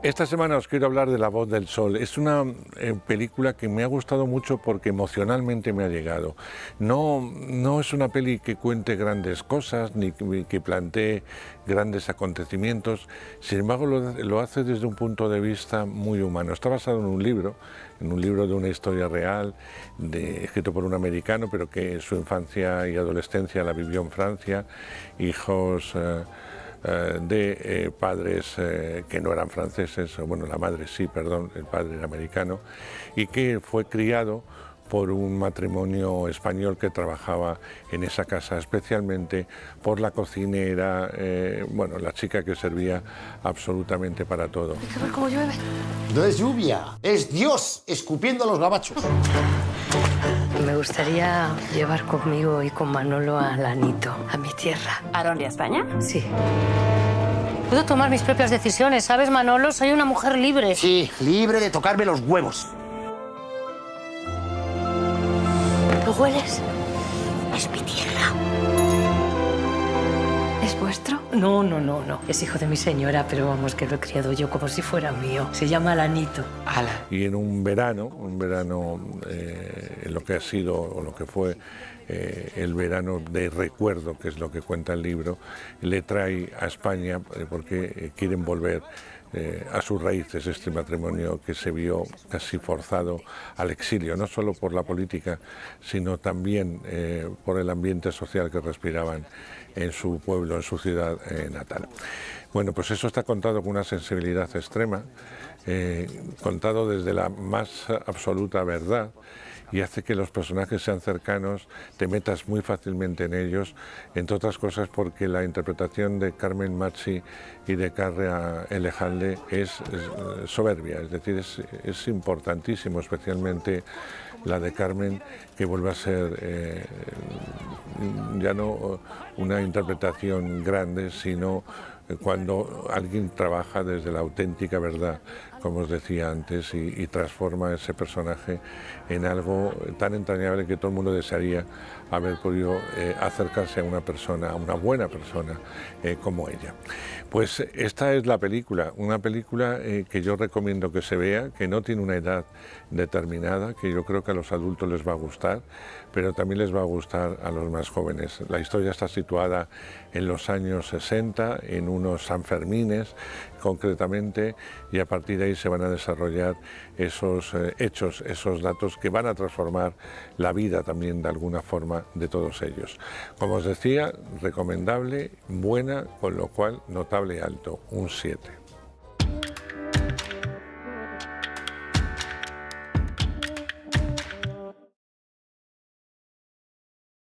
Esta semana os quiero hablar de La Voz del Sol. Es una película que me ha gustado mucho porque emocionalmente me ha llegado. No es una peli que cuente grandes cosas ni que plantee grandes acontecimientos. Sin embargo, lo hace desde un punto de vista muy humano. Está basado en un libro de una historia real, escrito por un americano, pero que su infancia y adolescencia la vivió en Francia, hijos de padres que no eran franceses, bueno, la madre sí, perdón, el padre era americano, y que fue criado por un matrimonio español que trabajaba en esa casa, especialmente por la cocinera, bueno, la chica que servía absolutamente para todo. Hay que ver cómo llueve. No es lluvia, es Dios escupiendo a los gabachos. Me gustaría llevar conmigo y con Manolo a Lanito, a mi tierra. ¿A dónde? ¿A España? Sí. Puedo tomar mis propias decisiones, ¿sabes, Manolo? Soy una mujer libre. Sí, libre de tocarme los huevos. ¿Lo hueles? Es mi tierra. ¿Es vuestro? No. Es hijo de mi señora, pero vamos, que lo he criado yo como si fuera mío. Se llama Lanito. Ala. Y en un verano en lo que ha sido o lo que fue el verano de recuerdo, que es lo que cuenta el libro, le trae a España porque quieren volver a sus raíces, este matrimonio que se vio casi forzado al exilio, no solo por la política, sino también por el ambiente social que respiraban en su pueblo, en su ciudad natal. Bueno, pues eso está contado con una sensibilidad extrema, contado desde la más absoluta verdad, y hace que los personajes sean cercanos, te metas muy fácilmente en ellos, entre otras cosas porque la interpretación de Carmen Machi y de Karra Elejalde es soberbia, es decir, es importantísimo, especialmente la de Carmen, que vuelve a ser ya no una interpretación grande, sino cuando alguien trabaja desde la auténtica verdad, como os decía antes, y transforma ese personaje en algo tan entrañable que todo el mundo desearía haber podido acercarse a una persona, a una buena persona como ella. Pues esta es la película, una película que yo recomiendo que se vea, que no tiene una edad determinada, que yo creo que a los adultos les va a gustar, pero también les va a gustar a los más jóvenes. La historia está situada en los años 60, en unos sanfermines concretamente, y a partir de ahí se van a desarrollar esos hechos, esos datos que van a transformar la vida también de alguna forma de todos ellos. Como os decía, recomendable, buena, con lo cual notable alto, un 7.